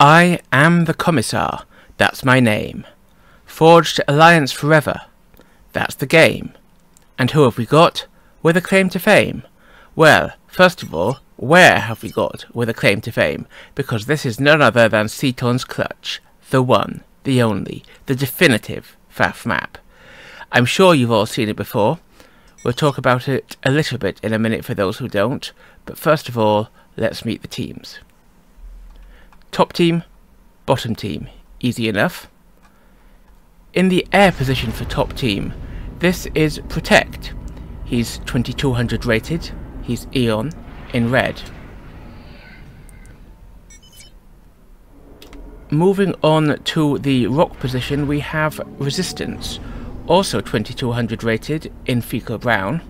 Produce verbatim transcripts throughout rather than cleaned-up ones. I am the Commissar, that's my name. Forged Alliance forever, that's the game. And who have we got with a claim to fame? Well, first of all, where have we got with a claim to fame? Because this is none other than Seton's Clutch, the one, the only, the definitive F A F map. I'm sure you've all seen it before. We'll talk about it a little bit in a minute for those who don't, but first of all, let's meet the teams. Top team, bottom team, easy enough. In the air position for top team, this is Protect. He's twenty-two hundred rated, he's Aeon in red. Moving on to the rock position, we have Resistance, also twenty-two hundred rated in fecal brown.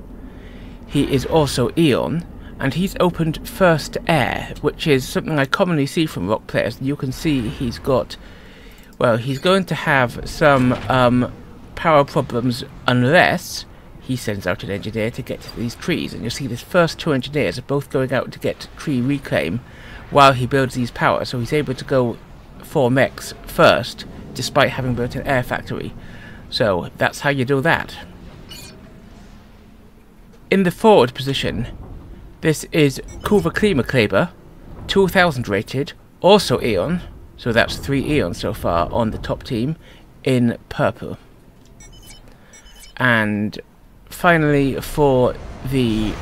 He is also Aeon, and he's opened first air, which is something I commonly see from rock players. You can see he's got, well, he's going to have some um, power problems unless he sends out an engineer to get to these trees. And you'll see his first two engineers are both going out to get tree reclaim while he builds these powers, so he's able to go for mechs first despite having built an air factory. So that's how you do that. In the forward position, this is KuhwaKlimakleber, two thousand rated, also Aeon, so that's three Aeons so far on the top team, in purple. And finally for the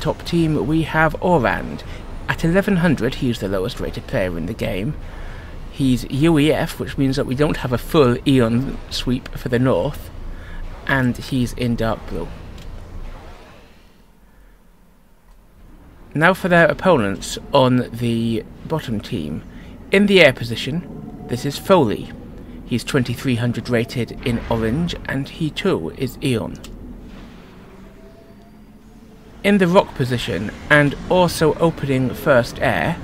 top team we have Aurand. At eleven hundred he's the lowest rated player in the game. He's U E F, which means that we don't have a full Aeon sweep for the north, and he's in dark blue. Now for their opponents on the bottom team. In the air position, this is Foley. He's twenty-three hundred rated in orange, and he too is Aeon. In the rock position, and also opening first air,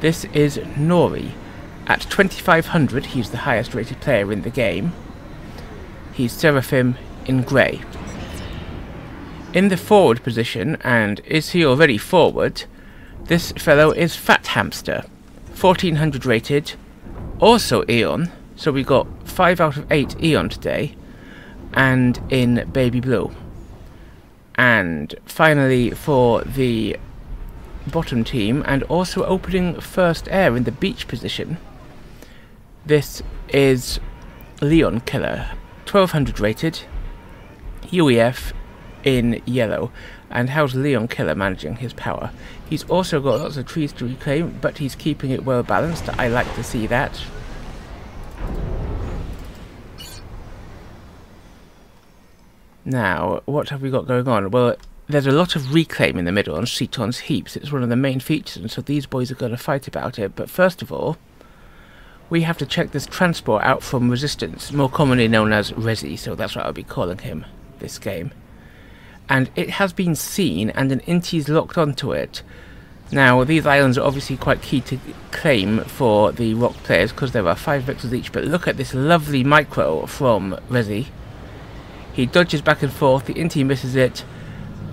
this is Nori. At twenty-five hundred, he's the highest rated player in the game. He's Seraphim in grey. In the forward position, and is he already forward? This fellow is Fat Hamster, fourteen hundred rated, also Aeon, so we got five out of eight Aeon today, and in baby blue. And finally for the bottom team, and also opening first air in the beach position, this is LeonKiller, twelve hundred rated, U E F in yellow. And how's LeonKiller managing his power? He's also got lots of trees to reclaim, but he's keeping it well balanced. I like to see that. Now, what have we got going on? Well, there's a lot of reclaim in the middle on Seton's Heaps. It's one of the main features, and so these boys are going to fight about it. But first of all, we have to check this transport out from Resistance, more commonly known as Resi, so that's what I'll be calling him this game. And it has been seen, and an Inti's locked onto it. Now, these islands are obviously quite key to claim for the rock players, because there are five vectors each, but look at this lovely micro from Resi. He dodges back and forth, the Inti misses it,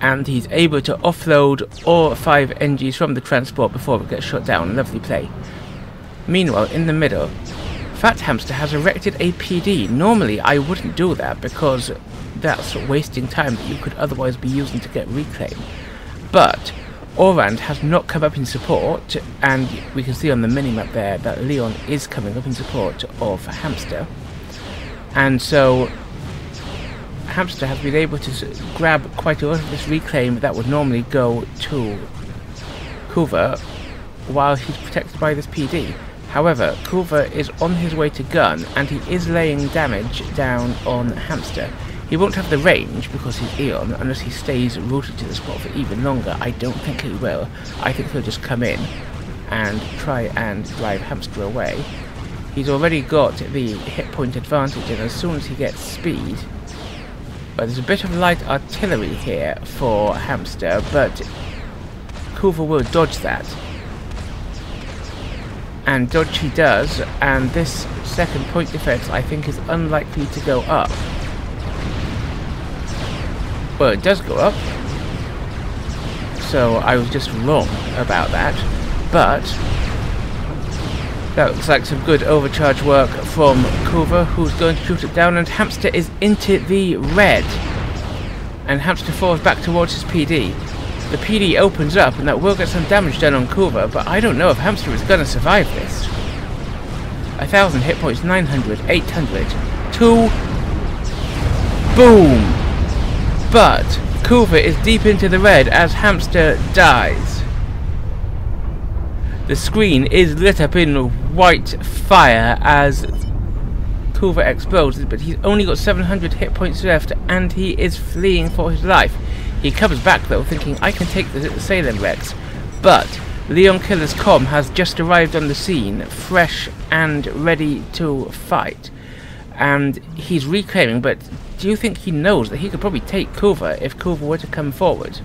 and he's able to offload all five N Gs from the transport before it gets shut down. Lovely play. Meanwhile, in the middle, Fat Hamster has erected a P D. Normally, I wouldn't do that because that's wasting time that you could otherwise be using to get reclaim. But Aurand has not come up in support, and we can see on the minimap there that Leon is coming up in support of Hamster. And so Hamster has been able to grab quite a lot of this reclaim that would normally go to Kulva while he's protected by this P D. However, Kulva is on his way to Gun, and he is laying damage down on Hamster. He won't have the range because he's Aeon unless he stays rooted to the spot for even longer. I don't think he will. I think he'll just come in and try and drive Hamster away. He's already got the hit point advantage, and as soon as he gets speed. Well, there's a bit of light artillery here for Hamster, but Kulva will dodge that. And dodge he does, and this second point defense I think is unlikely to go up. Well, it does go up, so I was just wrong about that, but That looks like some good overcharge work from Kulva, who's going to shoot it down, and Hamster is into the red. And Hamster falls back towards his P D. The P D opens up, and that will get some damage done on Kulva, but I don't know if Hamster is going to survive this. A thousand hit points, nine hundred, eight hundred, two, boom! But Kulva is deep into the red as Hamster dies. The screen is lit up in white fire as Kulva explodes, but he's only got seven hundred hit points left and he is fleeing for his life. He comes back though, thinking, I can take this at the Salem Rex. But LeonKiller's comm has just arrived on the scene, fresh and ready to fight. And he's reclaiming, but do you think he knows that he could probably take Kulva if Kulva were to come forward?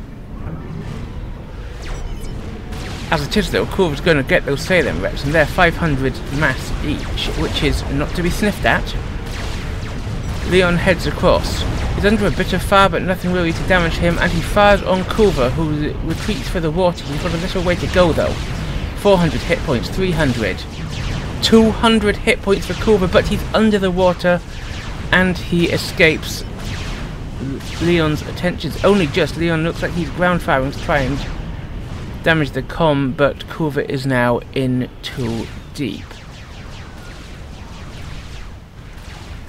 As it is though, Kulva's going to get those Salem reps, and they're five hundred mass each, which is not to be sniffed at. Leon heads across. He's under a bit of fire, but nothing really to damage him, and he fires on Kulva, who retreats for the water. He's got a little way to go though. four hundred hit points, three hundred. two hundred hit points for Kulva, but he's under the water, and he escapes Leon's attentions. Only just. Leon looks like he's ground firing to try and damage the comm, but Kulva is now in too deep.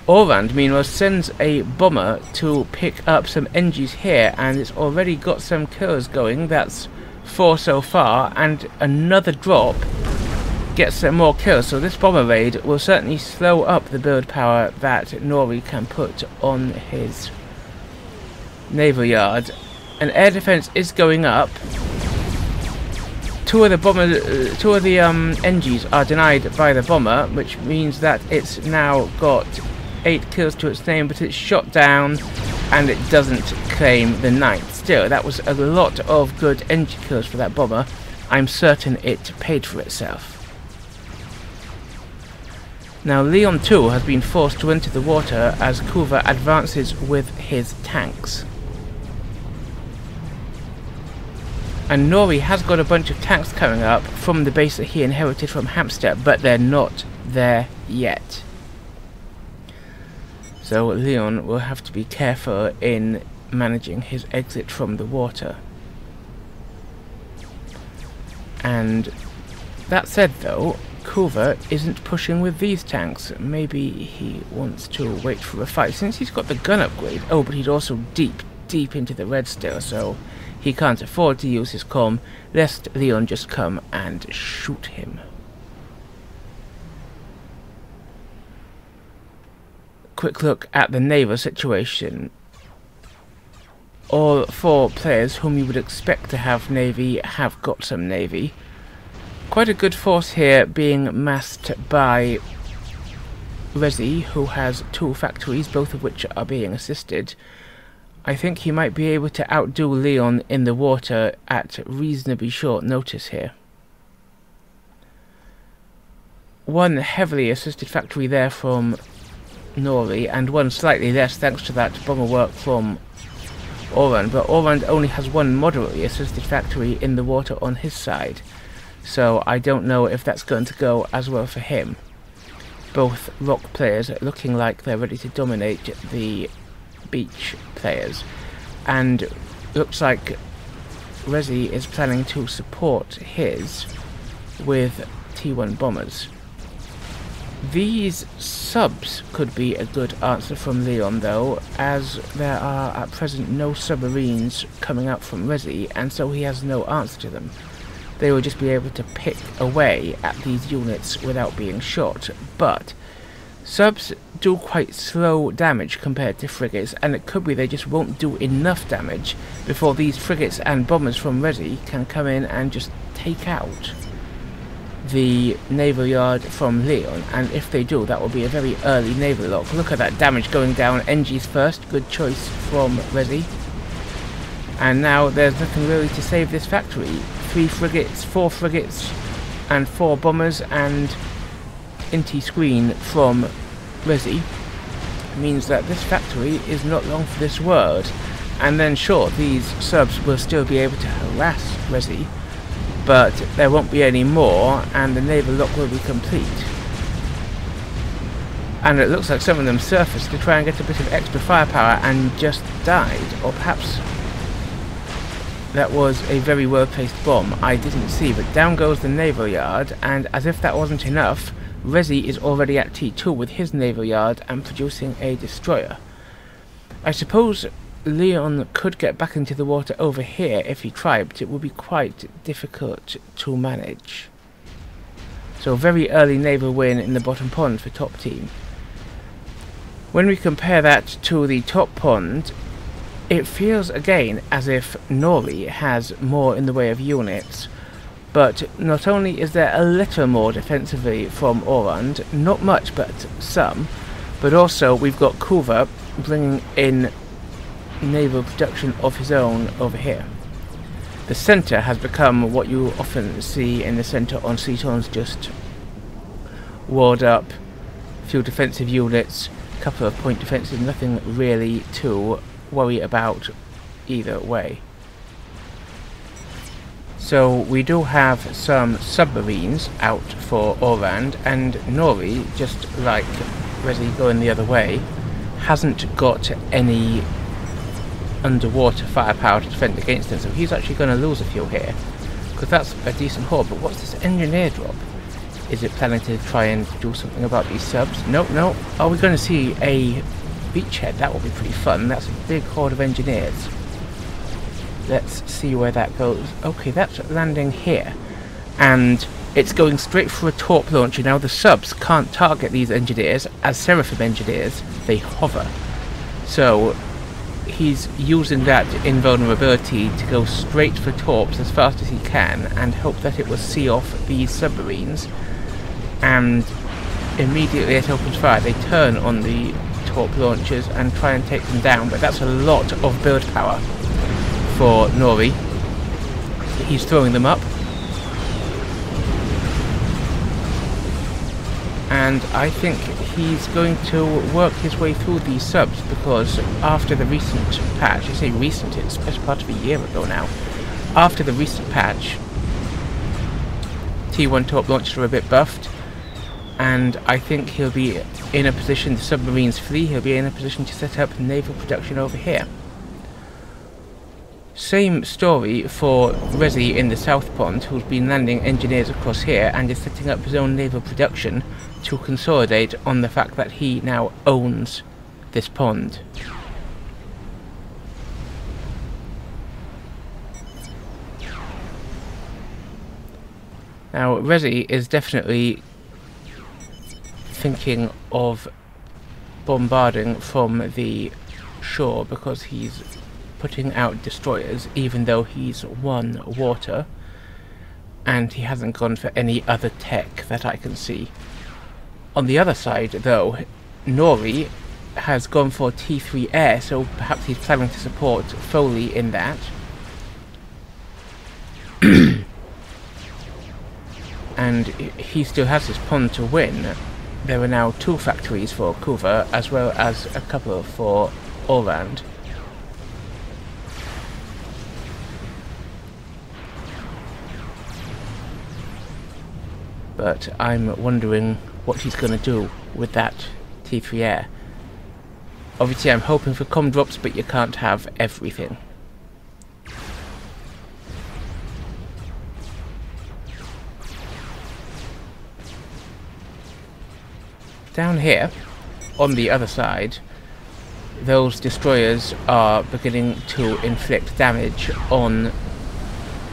Aurand, meanwhile, sends a bomber to pick up some N Gs here, and it's already got some kills going. That's four so far, and another drop gets some more kills, so this bomber raid will certainly slow up the build power that Nori can put on his naval yard. An air defense is going up. Two of the bombers, uh, two of the um, N Gs are denied by the bomber, which means that it's now got eight kills to its name, but it's shot down and it doesn't claim the ninth. Still, that was a lot of good N G kills for that bomber. I'm certain it paid for itself. Now Leon too has been forced to enter the water as Kulva advances with his tanks. And Nori has got a bunch of tanks coming up from the base that he inherited from Hamster, but they're not there yet. So Leon will have to be careful in managing his exit from the water. And that said though, Kulva isn't pushing with these tanks. Maybe he wants to wait for a fight since he's got the gun upgrade. Oh, but he's also deep, deep into the red still, so he can't afford to use his comm, lest Leon just come and shoot him. Quick look at the naval situation. All four players whom you would expect to have navy have got some navy. Quite a good force here being massed by Resi, who has two factories, both of which are being assisted. I think he might be able to outdo Leon in the water at reasonably short notice here. One heavily assisted factory there from Nori, and one slightly less thanks to that bomber work from Aurand, but Aurand only has one moderately assisted factory in the water on his side, so I don't know if that's going to go as well for him. Both rock players are looking like they're ready to dominate the beach players, and looks like Resi is planning to support his with T one bombers. These subs could be a good answer from Leon though, as there are at present no submarines coming up from Resi, and so he has no answer to them. They will just be able to pick away at these units without being shot, but subs do quite slow damage compared to frigates, and it could be they just won't do enough damage before these frigates and bombers from Resi can come in and just take out the naval yard from Leon, and if they do, that will be a very early naval lock. Look at that damage going down. N G's first, good choice from Resi. And now there's nothing really to save this factory. Three frigates, four frigates and four bombers and Inti screen from Resi means that this factory is not long for this word, and then sure, these subs will still be able to harass Resi, but there won't be any more, and the naval lock will be complete. And it looks like some of them surfaced to try and get a bit of extra firepower and just died, or perhaps that was a very well-placed bomb. I didn't see, but down goes the naval yard, and as if that wasn't enough, Resi is already at T two with his naval yard and producing a destroyer. I suppose Leon could get back into the water over here if he tried, but it would be quite difficult to manage. So very early naval win in the bottom pond for top team. When we compare that to the top pond, it feels again as if Nori has more in the way of units. But not only is there a little more defensively from Aurand, not much but some, but also we've got Kulva bringing in naval production of his own over here. The centre has become what you often see in the centre on Seton's, just ward up, few defensive units, couple of point defences, nothing really to worry about either way. So we do have some submarines out for Aurand, and Nori, just like Resi going the other way, hasn't got any underwater firepower to defend against them, so he's actually going to lose a few here, because that's a decent haul. But what's this engineer drop? Is it planning to try and do something about these subs? Nope, nope. Are we going to see a beachhead? That will be pretty fun. That's a big horde of engineers. Let's see where that goes. Okay, that's landing here, and it's going straight for a Torp launcher. Now the subs can't target these engineers as Seraphim engineers, they hover. So he's using that invulnerability to go straight for Torps as fast as he can and hope that it will see off these submarines, and immediately it opens fire. They turn on the Torp launchers and try and take them down, but that's a lot of build power for Nori. He's throwing them up, and I think he's going to work his way through these subs, because after the recent patch, I say recent, it's best part of a year ago now, after the recent patch, T one Torp launchers are a bit buffed, and I think he'll be in a position, the submarines flee, he'll be in a position to set up naval production over here. Same story for Resi in the South Pond, who's been landing engineers across here and is setting up his own naval production to consolidate on the fact that he now owns this pond. Now Resi is definitely thinking of bombarding from the shore, because he's putting out destroyers even though he's won water, and he hasn't gone for any other tech that I can see. On the other side though, Nori has gone for T three air, so perhaps he's planning to support Foley in that. And he still has his pond to win. There are now two factories for Kulva as well as a couple for Aurand. But I'm wondering what he's going to do with that T three air. Obviously I'm hoping for comm drops, but you can't have everything. Down here, on the other side, those destroyers are beginning to inflict damage on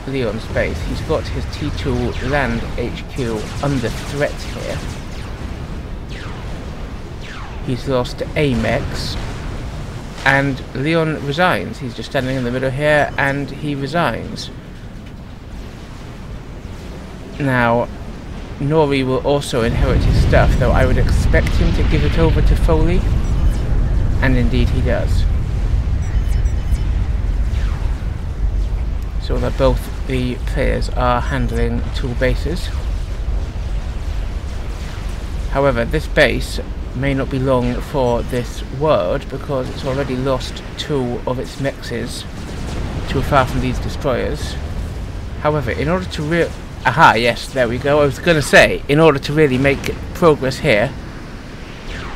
Leon's base. He's got his T two land H Q under threat here. He's lost Amex, and Leon resigns. He's just standing in the middle here, and he resigns. Now, Nori will also inherit his stuff, though I would expect him to give it over to Foley, and indeed he does. So that both the players are handling two bases. However, this base may not be long for this world, because it's already lost two of its mexes too far from these destroyers. However, in order to real... Aha, yes, there we go. I was going to say, in order to really make progress here,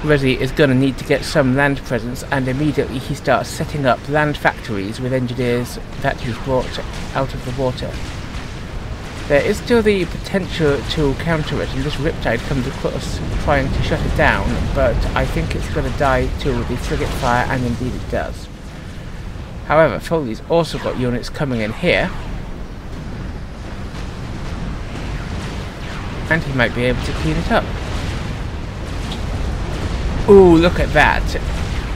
Resi is going to need to get some land presence, and immediately he starts setting up land factories with engineers that he's brought out of the water. There is still the potential to counter it, and this Riptide comes across trying to shut it down, but I think it's going to die to the frigate fire, and indeed it does. However, Foley's also got units coming in here, and he might be able to clean it up. Ooh, look at that.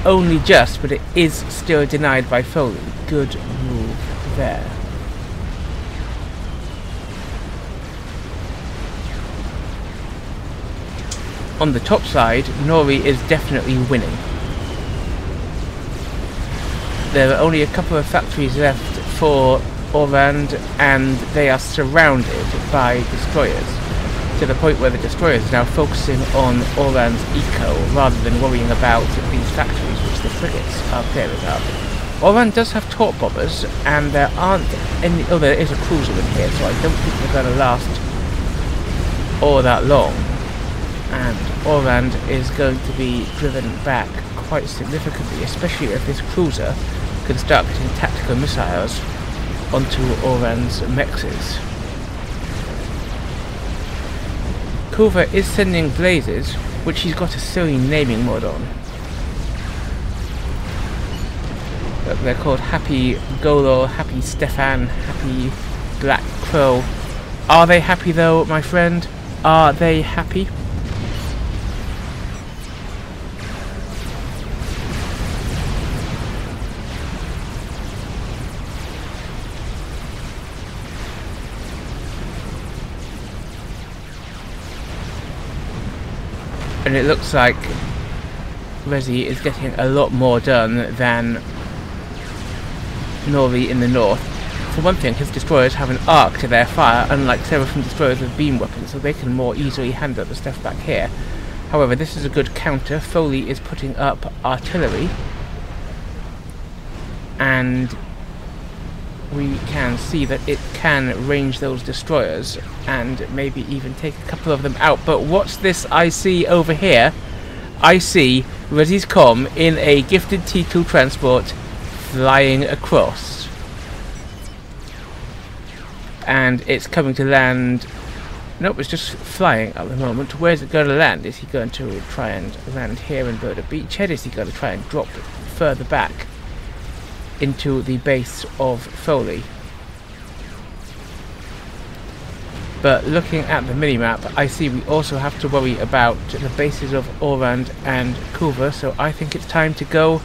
Only just, but it is still denied by Foley. Good move there. On the top side, Nori is definitely winning. There are only a couple of factories left for Aurand, and they are surrounded by destroyers, to the point where the destroyers are now focusing on Aurand's eco rather than worrying about these factories which the frigates are clearing up. Aurand does have torp bombers, and there aren't any... Oh, there is a cruiser in here, so I don't think they're going to last all that long. And Aurand is going to be driven back quite significantly, especially if this cruiser can start getting tactical missiles onto Aurand's mexes. Kulva is sending Blazes, which he's got a silly naming mod on. Look, they're called Happy Golo, Happy Stefan, Happy Black Crow. Are they happy though, my friend? Are they happy? And it looks like Resi is getting a lot more done than Nori in the north. For one thing, his destroyers have an arc to their fire, unlike Seraphim destroyers with beam weapons, so they can more easily handle the stuff back here. However, this is a good counter. Foley is putting up artillery, and we can see that it can range those destroyers and maybe even take a couple of them out. But what's this I see over here? I see Resi's comm in a gifted T two transport flying across, and it's coming to land. Nope, it's just flying at the moment. Where's it going to land? Is he going to try and land here and build a beachhead? Is he going to try and drop further back into the base of Foley? But looking at the minimap, I see we also have to worry about the bases of Aurand and Kulva, so I think it's time to go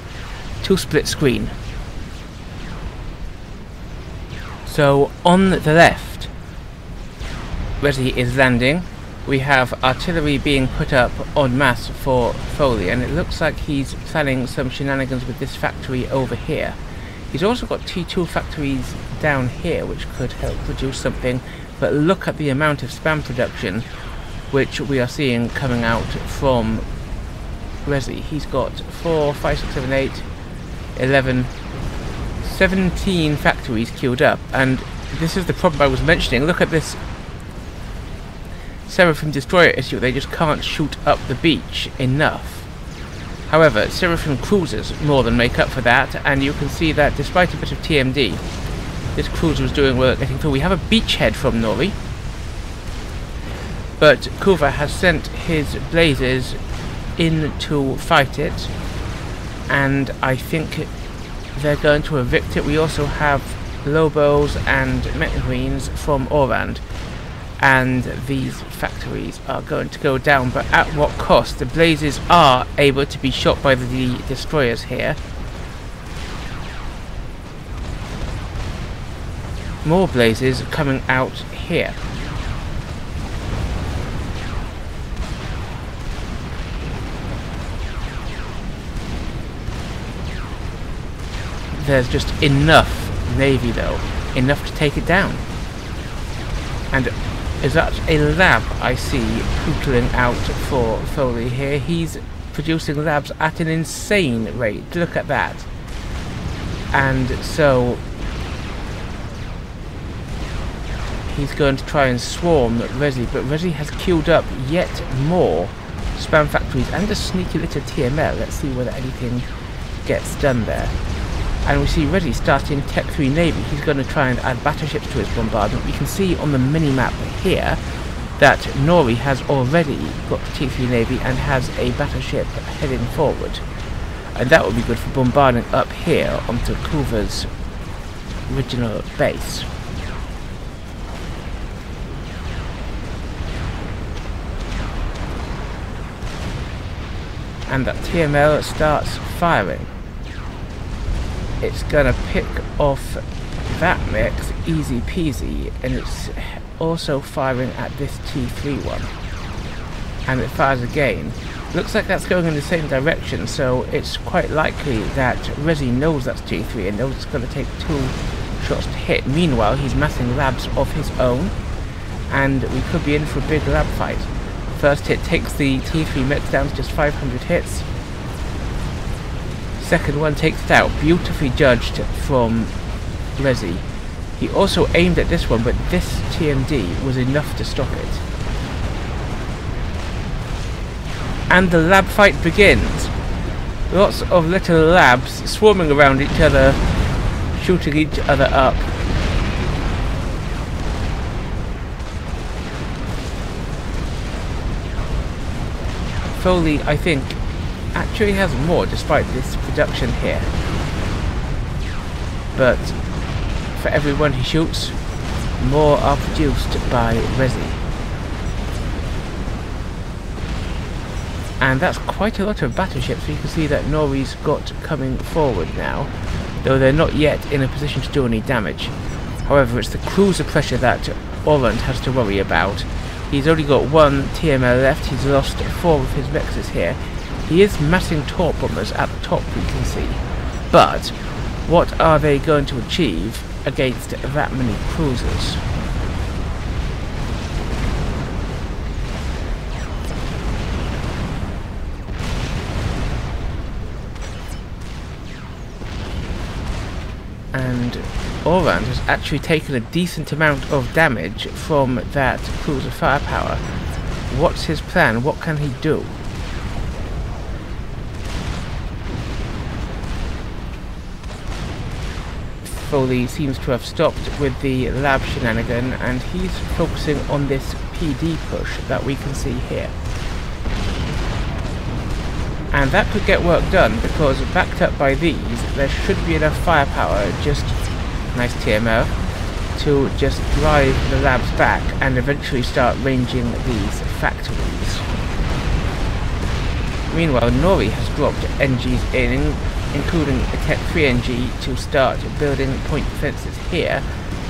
to split screen. So on the left, Resi is landing. We have artillery being put up en masse for Foley, and it looks like he's planning some shenanigans with this factory over here. He's also got T two factories down here which could help produce something, but look at the amount of spam production which we are seeing coming out from Resi. He's got four, five, six, seven, eight, eleven, seventeen factories queued up, and this is the problem I was mentioning. Look at this Seraphim destroyer issue. They just can't shoot up the beach enough. However, Seraphim cruisers more than make up for that, and you can see that despite a bit of T M D, this cruiser was doing well at getting through. We have a beachhead from Nori, but Kulva has sent his Blazers in to fight it, and I think they're going to evict it. We also have Lobos and Metamarines from Aurand, and these factories are going to go down, but at what cost? The Blazes are able to be shot by the destroyers here. More Blazes coming out here. There's just enough navy though, enough to take it down. And is that a lab I see pootling out for Foley here? He's producing labs at an insane rate. Look at that. And so He's going to try and swarm at Resi, but Resi has queued up yet more spam factories and a sneaky little T M L. Let's see whether anything gets done there. And we see Resi starting Tech three Navy. He's going to try and add battleships to his bombardment. We can see on the mini-map here that Nori has already got T three Navy and has a battleship heading forward. And that would be good for bombarding up here onto Kulva's original base. And that T M L starts firing. It's gonna pick off that mix easy peasy, and it's also firing at this T three one. And it fires again. Looks like that's going in the same direction, so it's quite likely that Resi knows that's T three and knows it's gonna take two shots to hit. Meanwhile, he's massing labs of his own, and we could be in for a big lab fight. First hit takes the T three mix down to just five hundred hits. Second one takes it out. Beautifully judged from Resi. He also aimed at this one, but this T M D was enough to stop it. And the lab fight begins. Lots of little labs swarming around each other, shooting each other up. Foley, I think, actually has more despite this production here. But for everyone he shoots, more are produced by Resi. And that's quite a lot of battleships. You can see that Nori's got coming forward now, though they're not yet in a position to do any damage. However, it's the cruiser pressure that Aurand has to worry about. He's only got one T M L left. He's lost four of his mixes here. He is massing Torp bombers at the top, we can see. But what are they going to achieve against that many cruisers? And Aurand has actually taken a decent amount of damage from that cruiser firepower. What's his plan? What can he do? Foley seems to have stopped with the lab shenanigan, and he's focusing on this P D push that we can see here. And that could get work done, because backed up by these, there should be enough firepower, just nice T M L, to just drive the labs back and eventually start ranging these factories. Meanwhile, Nori has dropped N G's in, including a Tech three N G, to start building point defences here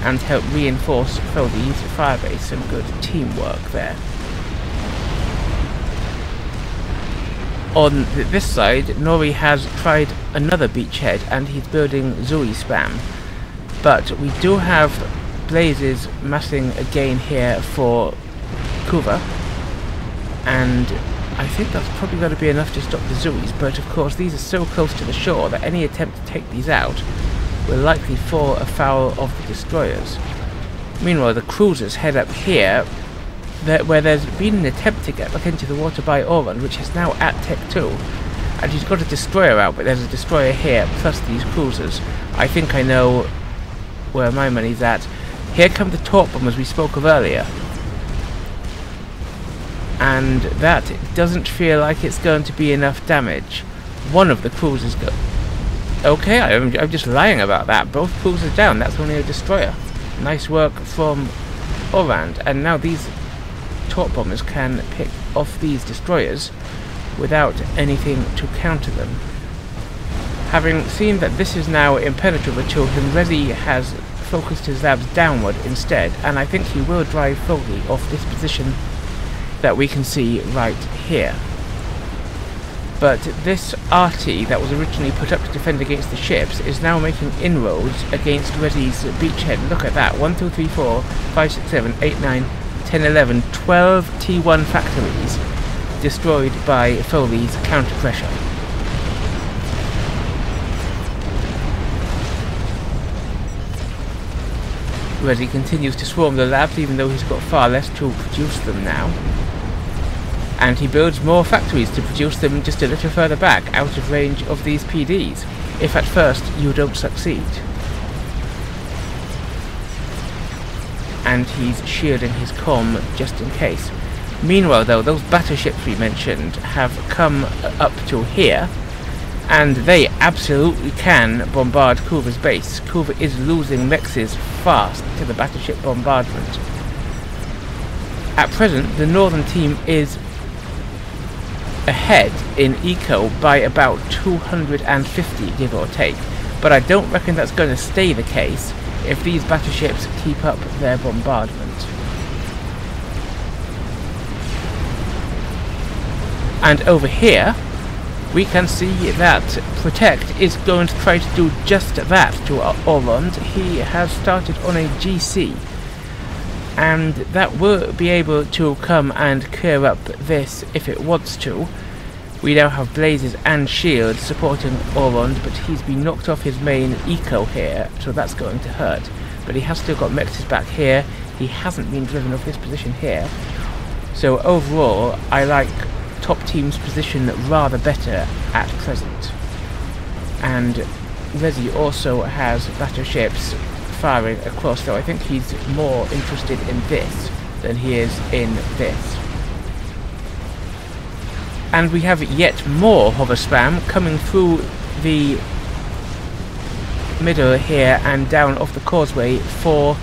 and help reinforce Foley's firebase. Some good teamwork there. On th this side, Nori has tried another beachhead and he's building Zui spam. But we do have Blaze's massing again here for Kulva, and I think that's probably going to be enough to stop the Zuis, but of course these are so close to the shore that any attempt to take these out will likely fall afoul of the destroyers. Meanwhile, the cruisers head up here, that where there's been an attempt to get back into the water by Aurand, which is now at Tech two. And he's got a destroyer out, but there's a destroyer here, plus these cruisers. I think I know where my money's at. Here come the Torp bombers we spoke of earlier. And that doesn't feel like it's going to be enough damage. One of the cruisers go... Okay, I'm, I'm just lying about that. Both cruisers down, that's only a destroyer. Nice work from Aurand. And now these Torp bombers can pick off these destroyers without anything to counter them. Having seen that this is now impenetrable to him, Resi has focused his labs downward instead, and I think he will drive Foley off this position that we can see right here. But this R T that was originally put up to defend against the ships is now making inroads against Resi's beachhead. Look at that, one, two, three, four, five, six, seven, eight, nine, ten, eleven, twelve T one factories destroyed by Foley's counter pressure. Resi continues to swarm the labs even though he's got far less to produce them now. And he builds more factories to produce them just a little further back, out of range of these P Ds, if at first you don't succeed. And he's sheared in his comm just in case. Meanwhile though, those battleships we mentioned have come up to here, and they absolutely can bombard Kulva's base. Kulva is losing mexes fast to the battleship bombardment. At present, the northern team is ahead in eco by about two hundred fifty, give or take. But I don't reckon that's going to stay the case if these battleships keep up their bombardment. And over here, we can see that Protect is going to try to do just that to Aurand. He has started on a G C, and that will be able to come and clear up this if it wants to. We now have Blazes and Shields supporting Aurand, but he's been knocked off his main eco here, so that's going to hurt. But he has still got Mexes back here. He hasn't been driven off his position here. So overall, I like top team's position rather better at present. And Resi also has battleships firing across, though I think he's more interested in this than he is in this. And we have yet more hover spam coming through the middle here and down off the causeway for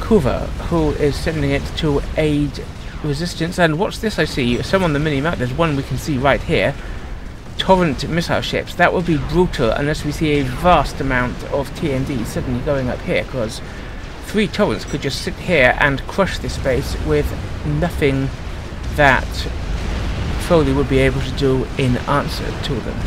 Kulva, who is sending it to aid Resistance. And what's this I see? Some on the mini-map, there's one we can see right here. Torrent missile ships. That would be brutal unless we see a vast amount of T M D suddenly going up here, because three torrents could just sit here and crush this base with nothing that Foley would be able to do in answer to them.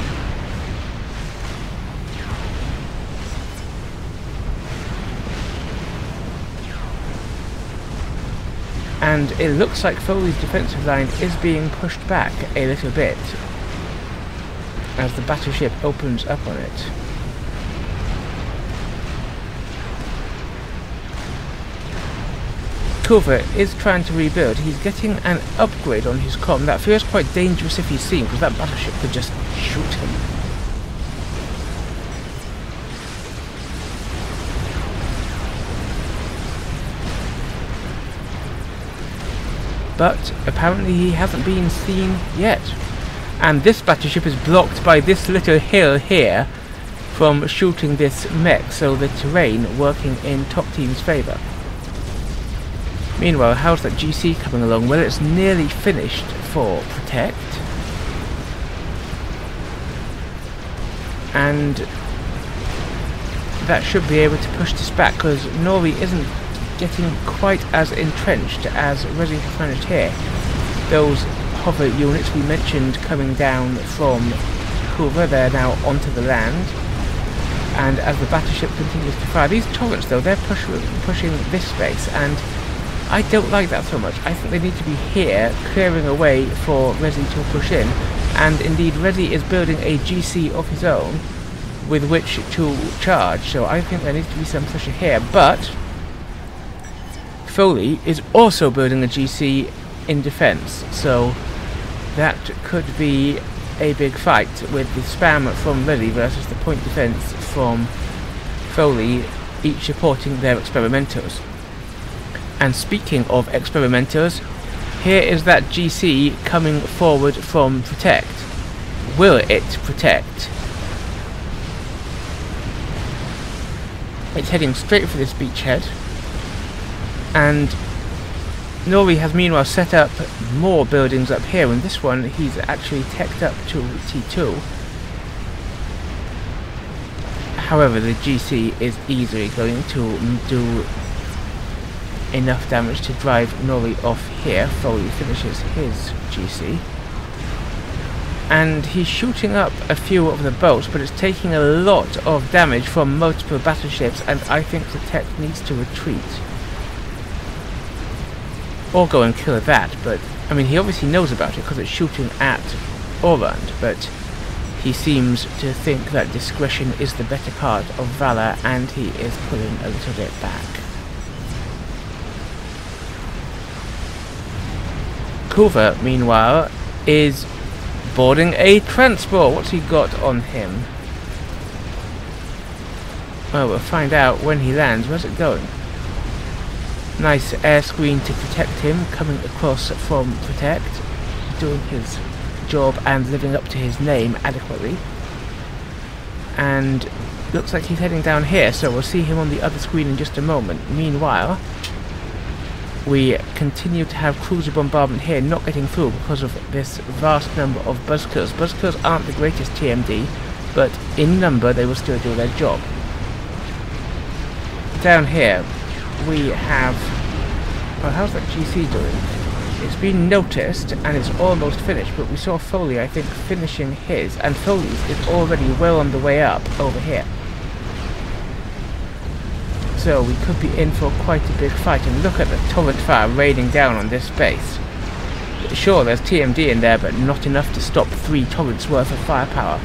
And it looks like Foley's defensive line is being pushed back a little bit as the battleship opens up on it. Kulva is trying to rebuild. He's getting an upgrade on his comm. That feels quite dangerous if he's seen, because that battleship could just shoot him. But apparently he hasn't been seen yet. And this battleship is blocked by this little hill here from shooting this mech, so the terrain working in top team's favour. Meanwhile, how's that G C coming along? Well, it's nearly finished for Protect. And that should be able to push this back, because Nori isn't getting quite as entrenched as Resi has managed here. Those hover units we mentioned coming down from Kulva, they're now onto the land. And as the battleship continues to fire, these torrents though, they're push pushing this space, and I don't like that so much. I think they need to be here, clearing a way for Resi to push in. And indeed, Resi is building a G C of his own with which to charge, so I think there needs to be some pressure here. But Foley is also building a G C in defence, so that could be a big fight with the spam from Resi versus the point defence from Foley, each supporting their experimenters. And speaking of experimenters, here is that G C coming forward from Protect. Will it protect? It's heading straight for this beachhead. And Nori has meanwhile set up more buildings up here, and this one he's actually teched up to T two. However, the G C is easily going to do enough damage to drive Nori off here. Foley finishes his G C. And he's shooting up a few of the boats, but it's taking a lot of damage from multiple battleships, and I think Protect needs to retreat. Or go and kill that, but I mean, he obviously knows about it because it's shooting at Aurand, but he seems to think that discretion is the better part of valor, and he is pulling a little bit back. Kulva, meanwhile, is boarding a transport. What's he got on him? Well, we'll find out when he lands. Where's it going? Nice air screen to protect him, coming across from Protect, doing his job and living up to his name adequately. And looks like he's heading down here, so we'll see him on the other screen in just a moment. Meanwhile, we continue to have cruiser bombardment here, not getting through because of this vast number of buzzkillers. Buzzkillers aren't the greatest T M D, but in number they will still do their job. Down here we have, well, how's that G C doing? It's been noticed and it's almost finished, but we saw Foley, I think, finishing his, and Foley's is already well on the way up over here. So we could be in for quite a big fight, and look at the torrent fire raining down on this base. Sure, there's T M D in there, but not enough to stop three torrents worth of firepower.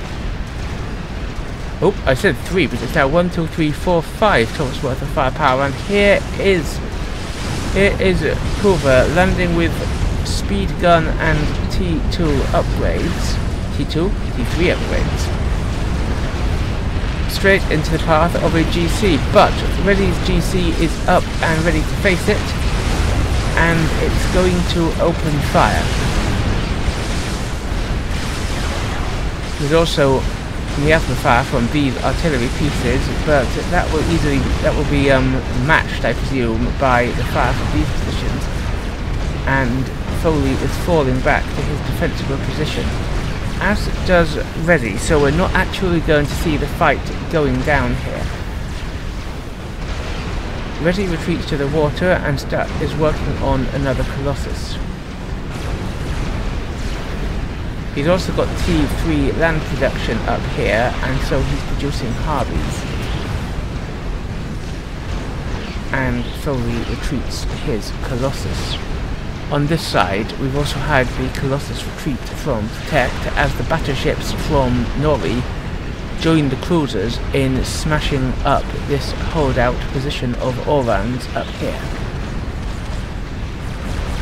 Oh, I said three, but it's now one, two, three, four, five torrents worth of firepower, and here is here is Kulva landing with speed gun and T two upgrades, T two, T three upgrades, straight into the path of a G C, but Resi's G C is up and ready to face it, and it's going to open fire. There's also miasma fire from these artillery pieces, but that will easily that will be um, matched, I presume, by the fire from these positions. And Foley is falling back to his defensible position, as does Resi, so we're not actually going to see the fight going down here. Resi retreats to the water and start, is working on another Colossus. He's also got T three land production up here, and so he's producing Harbies. And Foley retreats his Colossus. On this side, we've also had the Colossus retreat from Protect, as the battleships from Nori join the cruisers in smashing up this holdout position of Aurand's up here.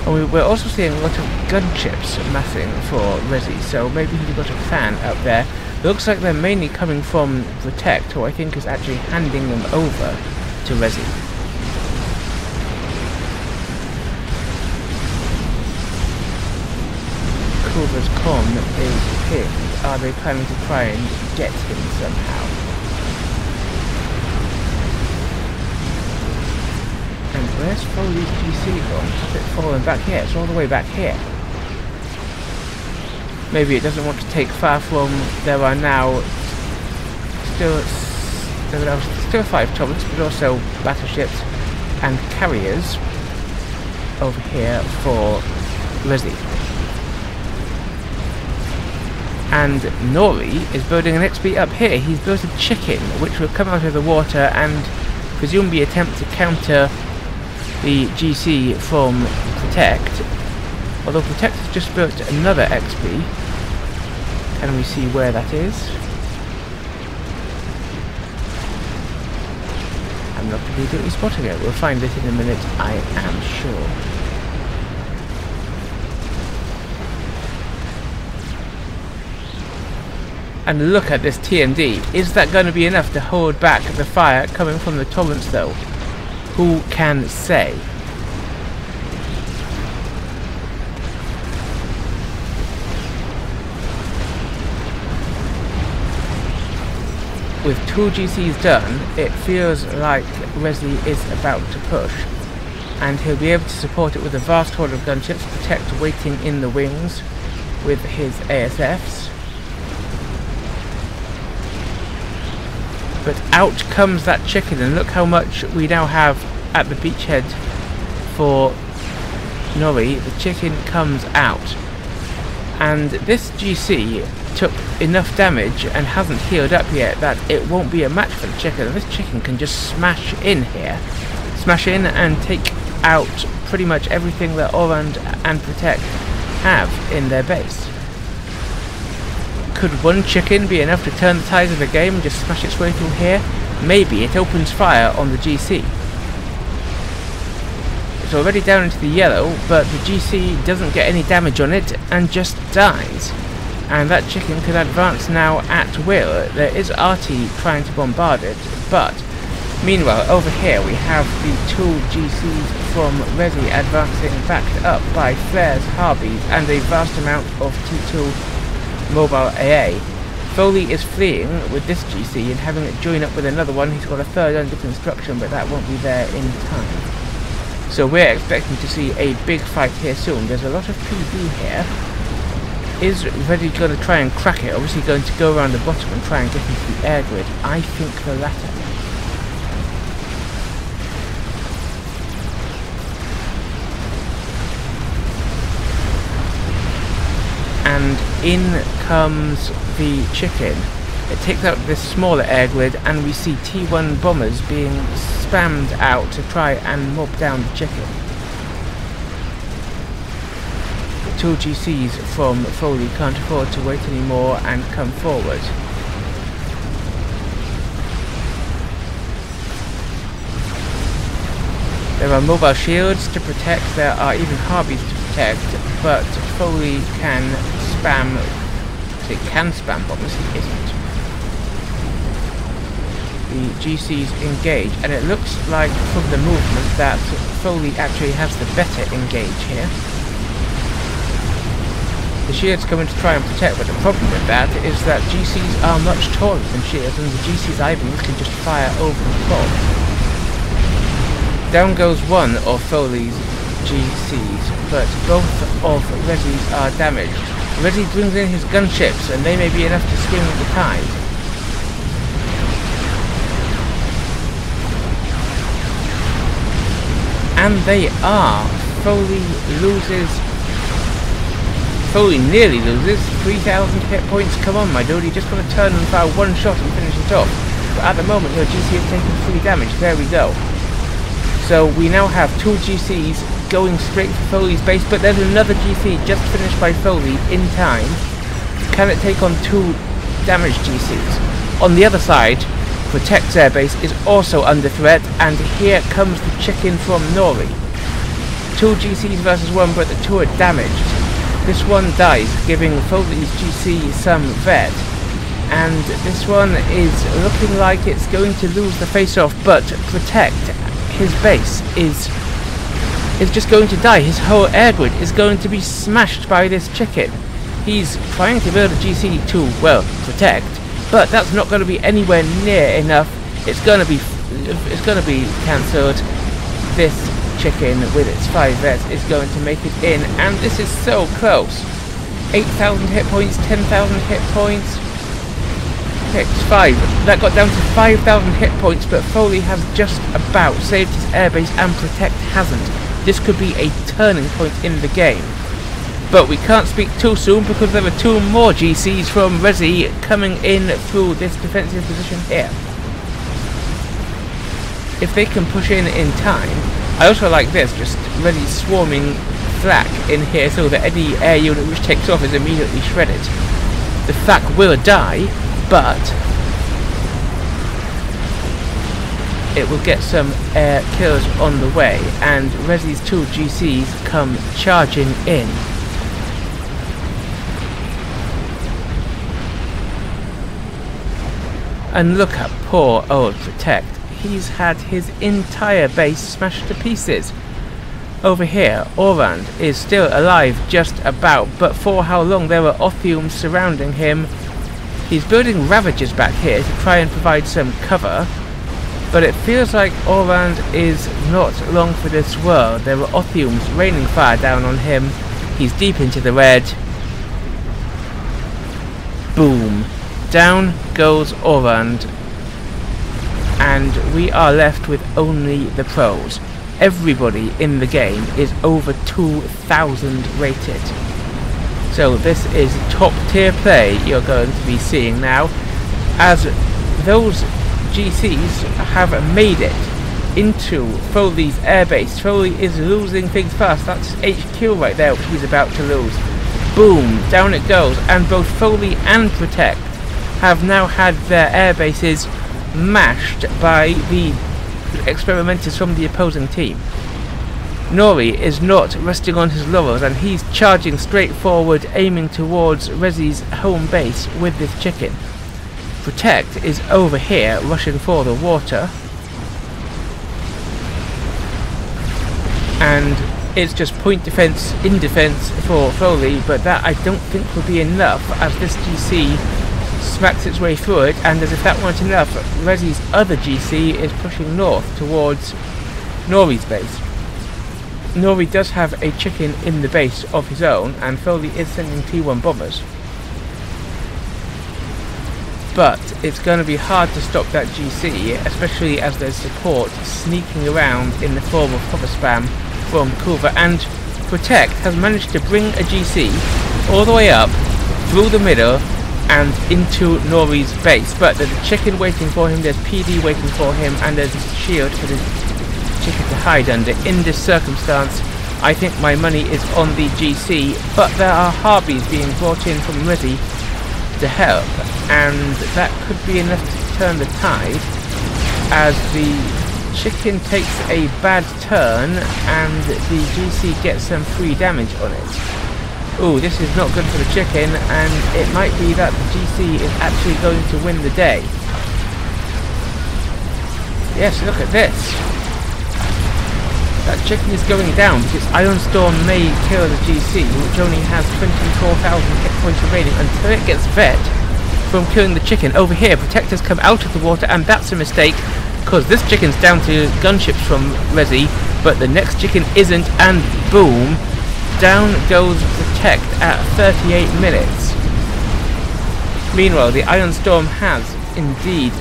And we, we're also seeing a lot of gunships massing for Resi, so maybe he's got a fan up there. Looks like they're mainly coming from Protect, who I think is actually handing them over to Resi. Kulva's con is pinned. Are they planning to try and get him somehow? And where's Foley's G C gone? Is it falling back here? It's all the way back here. Maybe it doesn't want to take fire from. There are now still there are still five torrents, but also battleships and carriers over here for Resi. And Nori is building an X P up here. He's built a Chicken, which will come out of the water and presumably attempt to counter the G C from Protect. Although Protect has just built another X P. Can we see where that is? I'm not immediately spotting it. We'll find it in a minute, I am sure. And look at this T M D. Is that going to be enough to hold back the fire coming from the torrents, though? Who can say? With two G Cs done, it feels like Resi is about to push, and he'll be able to support it with a vast horde of gunships. Protect waiting in the wings with his A S Fs. But out comes that Chicken, and look how much we now have at the beachhead for Nori. The Chicken comes out, and this G C took enough damage and hasn't healed up yet that it won't be a match for the Chicken. This Chicken can just smash in here, smash in and take out pretty much everything that Aurand and Protect have in their base. Could one Chicken be enough to turn the tides of the game and just smash its way through here? Maybe it opens fire on the G C. It's It's already down into the yellow, but the G C doesn't get any damage on it and just dies. And that chicken can advance now at will. There is R T trying to bombard it, but meanwhile over here we have the two G Cs from Resi advancing backed up by flares, harbies and a vast amount of T two mobile A A. Foley is fleeing with this G C and having it join up with another one. He's got a third under construction, but that won't be there in time. So we're expecting to see a big fight here soon. There's a lot of P D here. Is Resi going to try and crack it? Obviously going to go around the bottom and try and get into the air grid. I think the latter. And in comes the chicken. It takes out this smaller air grid and we see T one bombers being spammed out to try and mob down the chicken. Two G Cs from Foley can't afford to wait anymore and come forward. There are mobile shields to protect, there are even harpies to protect, but Foley can spam, it can spam bombs, he isn't. The G Cs engage, and it looks like from the movement that Foley actually has the better engage here. The shields come in to try and protect, but the problem with that is that G Cs are much taller than shields, and the G Cs Ivans can just fire over the top. Down goes one of Foley's G Cs, but both of Resi's are damaged. Resi brings in his gunships, and they may be enough to swing the tide. And they are. Foley loses... Foley nearly loses three thousand hit points. Come on, my dude, you just got to turn and fire one shot and finish it off. But at the moment, your G C is taking three damage. There we go. So we now have two G Cs going straight for Foley's base, but there's another G C just finished by Foley in time. Can it take on two damaged G Cs? On the other side, Protect's airbase is also under threat, and here comes the chicken from Nori. Two G Cs versus one, but the two are damaged. This one dies, giving Foley's G C some vet. And this one is looking like it's going to lose the face-off, but Protect, his base is is just going to die. His whole air grid is going to be smashed by this chicken. He's trying to build a G C to, well, protect, but that's not going to be anywhere near enough. It's going to be it's going to be cancelled. This chicken with its five vets is going to make it in, and this is so close. eight thousand hit points, ten thousand hit points. five. That got down to five thousand hit points, but Foley has just about saved his airbase and Protect hasn't. This could be a turning point in the game. But we can't speak too soon because there are two more G Cs from Resi coming in through this defensive position here. If they can push in in time, I also like this, just Resi swarming flak in here so that any air unit which takes off is immediately shredded. The flak will die, but it will get some air kills on the way, and Resi's two G Cs come charging in. And look at poor old Protect. He's had his entire base smashed to pieces. Over here, Aurand is still alive just about, but for how long there were Ophiums surrounding him. He's building Ravagers back here to try and provide some cover, but it feels like Aurand is not long for this world. There were Ophiums raining fire down on him. He's deep into the red. Boom. Down goes Aurand. And we are left with only the pros. Everybody in the game is over two thousand rated. So this is top tier play you're going to be seeing now, as those G Cs have made it into Foley's airbase. Foley is losing things fast. That's H Q right there which he's about to lose. Boom, down it goes, and both Foley and Protect have now had their airbases mashed by the experimenters from the opposing team. Nori is not resting on his laurels and he's charging straight forward, aiming towards Resi's home base with this chicken. Protect is over here rushing for the water. And it's just point defense in defense for Foley, but that I don't think will be enough as this G C smacks its way through it, and as if that weren't enough, Resi's other G C is pushing north towards Nori's base. Nori does have a chicken in the base of his own, and Foley is sending T one bombers. But it's going to be hard to stop that G C, especially as there's support sneaking around in the form of cover spam from Kulva, and Protect has managed to bring a G C all the way up, through the middle, and into Nori's base. But there's a chicken waiting for him, there's P D waiting for him, and there's a shield for the chicken to hide under. In this circumstance, I think my money is on the G C, but there are Harbies being brought in from Resi to help, and that could be enough to turn the tide, as the chicken takes a bad turn and the G C gets some free damage on it. Ooh, this is not good for the chicken, and it might be that the G C is actually going to win the day. Yes, look at this. That chicken is going down because Iron Storm may kill the G C, which only has twenty-four thousand hit points remaining until it gets vet from killing the chicken. Over here, Protect has come out of the water, and that's a mistake because this chicken's down to gunships from Resi, but the next chicken isn't, and boom, down goes Protect at thirty-eight minutes. Meanwhile, the Iron Storm has indeed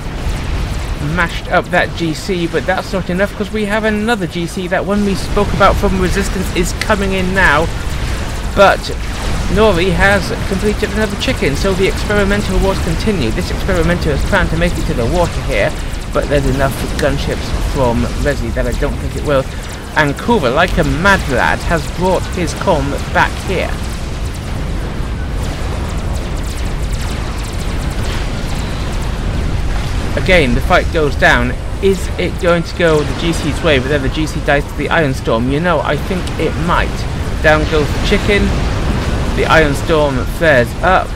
mashed up that G C, but that's not enough because we have another G C, that one we spoke about from Resistance is coming in now, but Nori has completed another chicken, so the experimental wars continue. This experimental is trying to make it to the water here, but there's enough gunships from Resi that I don't think it will. And Kulva, like a mad lad, has brought his comm back here. Again, the fight goes down. Is it going to go the G C's way, but then the G C dies to the Iron Storm? You know, I think it might. Down goes the chicken, the Iron Storm flares up,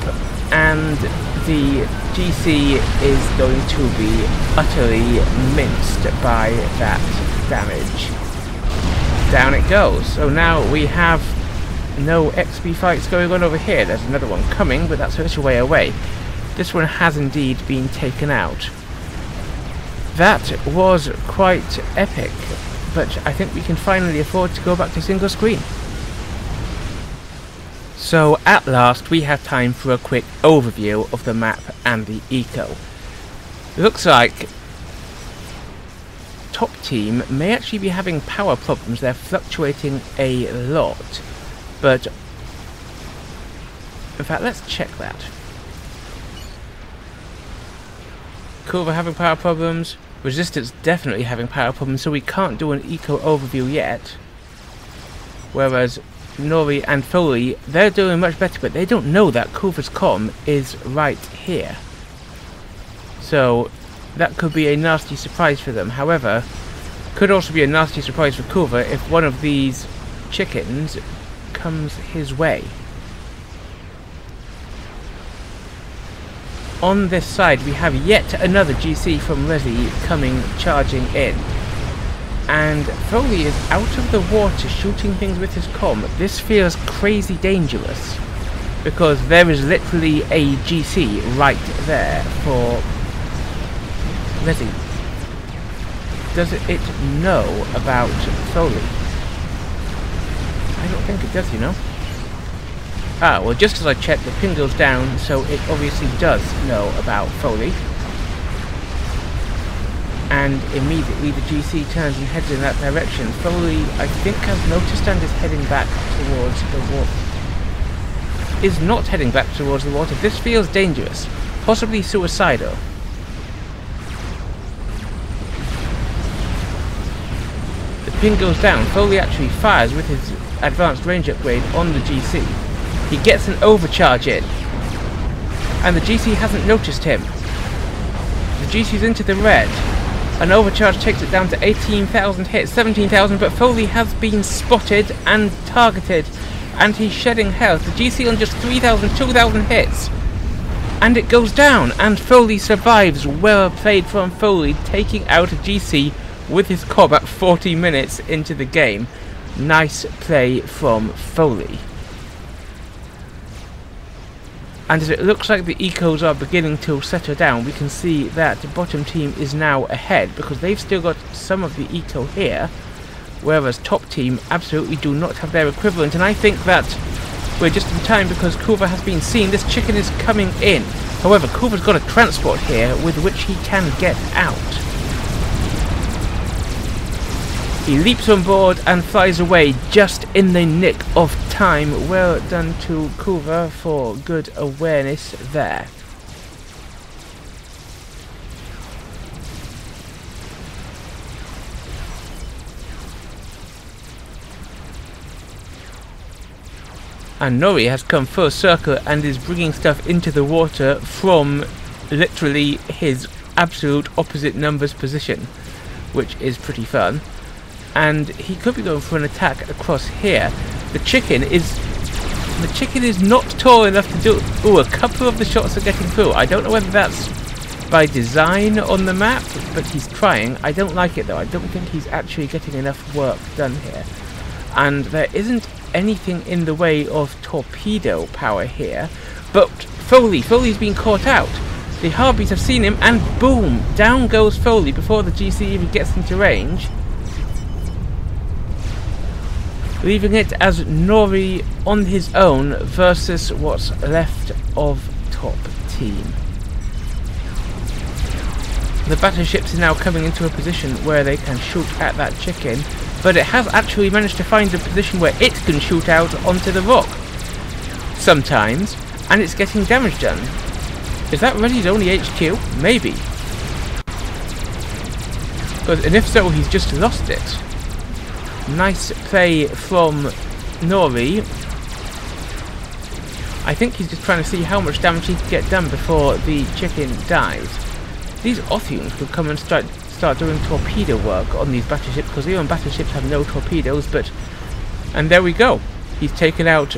and the G C is going to be utterly minced by that damage. Down it goes. So now we have no X P fights going on over here. There's another one coming, but that's a little way away. This one has indeed been taken out. That was quite epic, but I think we can finally afford to go back to single screen. So at last we have time for a quick overview of the map and the eco. Looks like top team may actually be having power problems. They're fluctuating a lot, but in fact let's check that. Cool, we're having power problems. Resistance definitely having power problems, so we can't do an eco overview yet, whereas Nori and Foley, they're doing much better, but they don't know that Kulva's comm is right here, so that could be a nasty surprise for them. However, could also be a nasty surprise for Kulva if one of these chickens comes his way. On this side we have yet another G C from Resi coming charging in, and Foley is out of the water shooting things with his comm. This feels crazy dangerous because there is literally a G C right there for Resi. Does it know about Foley? I don't think it does, you know. Ah, well, just as I checked, the pin goes down, so it obviously does know about Foley. And immediately the G C turns and heads in that direction. Foley, I think, has noticed and is heading back towards the water. Is not heading back towards the water. This feels dangerous. Possibly suicidal. Pin goes down. Foley actually fires with his advanced range upgrade on the G C. He gets an overcharge in, and the G C hasn't noticed him. The G C's into the red. An overcharge takes it down to eighteen thousand hits, seventeen thousand, but Foley has been spotted and targeted, and he's shedding health. The G C on just three thousand, two thousand hits, and it goes down, and Foley survives. Well played from Foley, taking out a G C with his cob at forty minutes into the game. Nice play from Foley. And as it looks like the ecos are beginning to settle down, we can see that the bottom team is now ahead, because they've still got some of the eco here, whereas top team absolutely do not have their equivalent. And I think that we're just in time, because Kulva has been seen. This chicken is coming in. However, Kulva's got a transport here with which he can get out. He leaps on board and flies away just in the nick of time. Well done to Kulva for good awareness there. And Nori has come full circle and is bringing stuff into the water from literally his absolute opposite numbers position, which is pretty fun. And he could be going for an attack across here. The chicken is the chicken is not tall enough to do. Oh, a couple of the shots are getting through. I don't know whether that's by design on the map, but he's trying. I don't like it though. I don't think he's actually getting enough work done here. And there isn't anything in the way of torpedo power here. But Foley, Foley's been caught out. The Harpies have seen him, and boom, down goes Foley before the G C even gets into range. Leaving it as Nori on his own versus what's left of top team. The battleships are now coming into a position where they can shoot at that chicken, but it has actually managed to find a position where it can shoot out onto the rock sometimes, and it's getting damage done. Is that Ready's only H Q? Maybe. But, and if so, he's just lost it. Nice play from Nori. I think he's just trying to see how much damage he can get done before the chicken dies. These Othians could come and start start doing torpedo work on these battleships, because even battleships have no torpedoes. But and there we go. He's taken out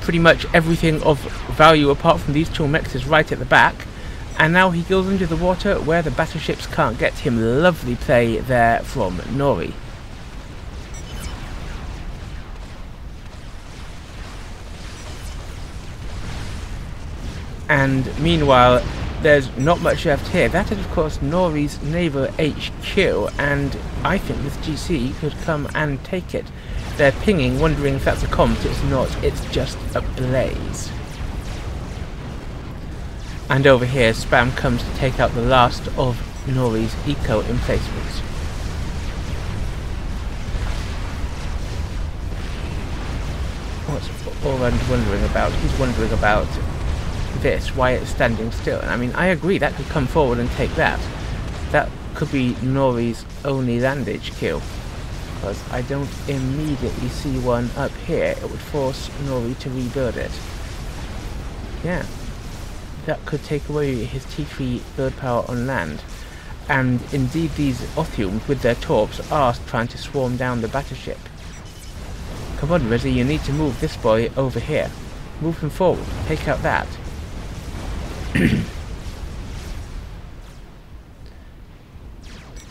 pretty much everything of value apart from these two mexes right at the back. And now he goes into the water where the battleships can't get him. Lovely play there from Nori. And meanwhile, there's not much left here. That is, of course, Nori's naval H Q, and I think this G C could come and take it. They're pinging, wondering if that's a comp. It's not. It's just a Blaze. And over here, Spam comes to take out the last of Nori's eco emplacements. What's Aurand wondering about? He's wondering about this, why it's standing still. And I mean, I agree, that could come forward and take that. That could be Nori's only landage kill. Because I don't immediately see one up here. It would force Nori to rebuild it. Yeah. That could take away his T three bird power on land. And indeed these Othiums with their torps are trying to swarm down the battleship. Come on Resi, you need to move this boy over here. Move him forward, take out that.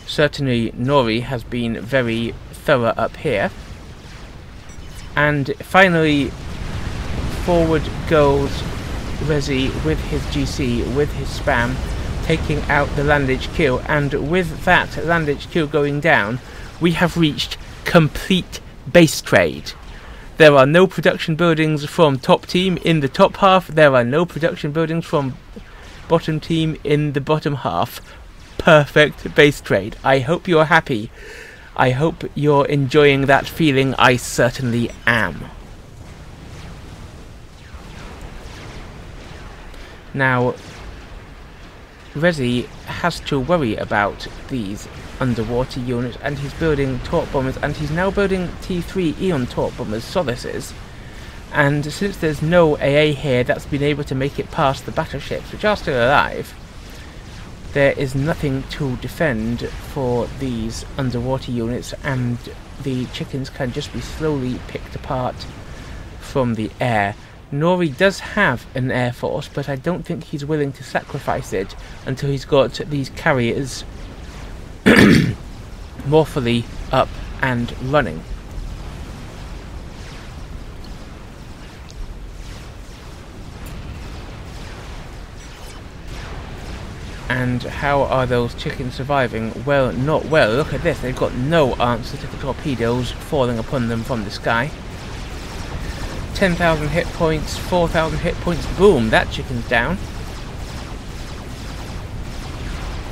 Certainly Nori has been very thorough up here. And finally forward goes Resi with his G C, with his Spam, taking out the landage kill, and with that landage kill going down, we have reached complete base trade. There are no production buildings from top team in the top half, there are no production buildings from bottom team in the bottom half. Perfect base trade. I hope you're happy. I hope you're enjoying that feeling. I certainly am. Now, Resi has to worry about these underwater units, and he's building Torp bombers, and he's now building T three Aeon Torp bombers, Solaces. And since there's no A A here that's been able to make it past the battleships, which are still alive, there is nothing to defend for these underwater units, and the chickens can just be slowly picked apart from the air. Nori does have an air force, but I don't think he's willing to sacrifice it until he's got these carriers more fully up and running. And how are those chickens surviving? Well, not well. Look at this, they've got no answer to the torpedoes falling upon them from the sky. ten thousand hit points, four thousand hit points, boom, that chicken's down.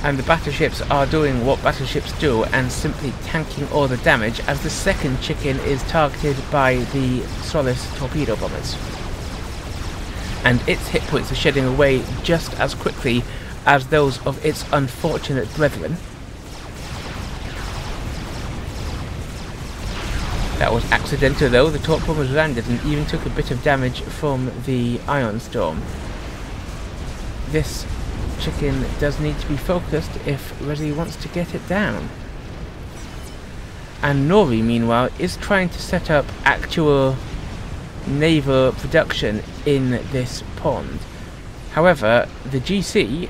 And the battleships are doing what battleships do and simply tanking all the damage as the second chicken is targeted by the Solace torpedo bombers. And its hit points are shedding away just as quickly as those of its unfortunate brethren. That was accidental though, the Torp bombers landed and even took a bit of damage from the Iron Storm. This chicken does need to be focused if Resi wants to get it down. And Nori, meanwhile, is trying to set up actual naval production in this pond. However, the G C